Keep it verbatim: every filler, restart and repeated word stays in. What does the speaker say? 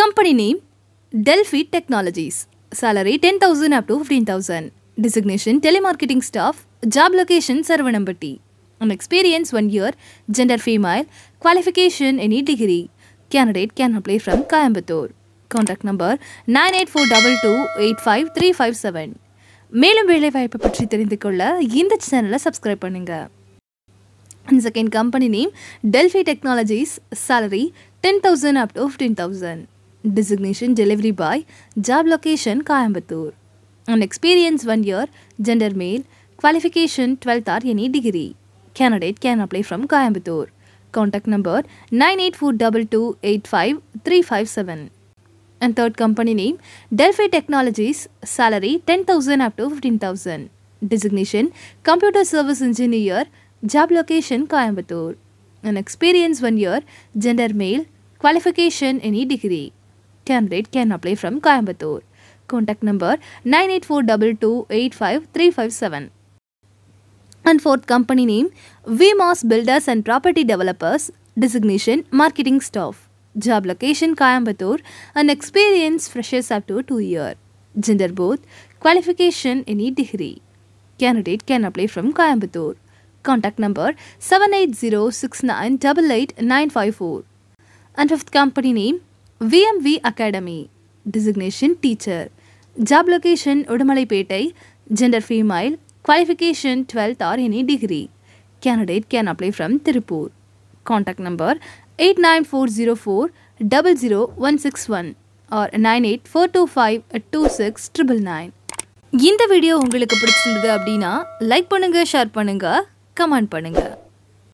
Company name Delphi Technologies. Salary ten thousand up to fifteen thousand. Designation telemarketing staff. Job location Saravanampatti. Experience one year. Gender female. Qualification any degree. Candidate can apply from Coimbatore. Contact number nine eight four two two eight five three five seven. மேலும் வேலை வாய்ப்பு பற்றி தெரிந்து கொள்ள இந்த சேனலை subscribe பண்ணுங்க. And second company name Delphi Technologies. Salary ten thousand up to fifteen thousand. Designation delivery boy. Job location Coimbatore. And experience one year. Gender male. Qualification twelfth or any degree. Candidate can apply from Coimbatore. Contact number nine eight four two two eight five three five seven. And third company name Delphi Technologies. Salary ten thousand up to fifteen thousand. Designation Computer Service Engineer. Job location Coimbatore. And experience one year. Gender male. Qualification any degree. Candidate can apply from Coimbatore. Contact number nine eight four two two eight five three five seven. And fourth company name V M O S Builders and Property Developers. Designation Marketing Staff. Job location Coimbatore. And experience freshers up to two year. Gender both. Qualification any degree. Candidate can apply from Coimbatore. Contact number seven eight zero six nine eight eight nine five four. And fifth company name V M V Academy. Designation teacher. Job location Udamalai. Gender female. Qualification twelfth or any degree. Candidate can apply from Tirupur. Contact number eight nine four zero four zero zero one six one or nine eight four two five two six nine nine nine. இந்த video உங்களுக்கு பிடிச்சிருந்தது அப்படினா like பண்ணுங்க, share பண்ணுங்க, comment பண்ணுங்க.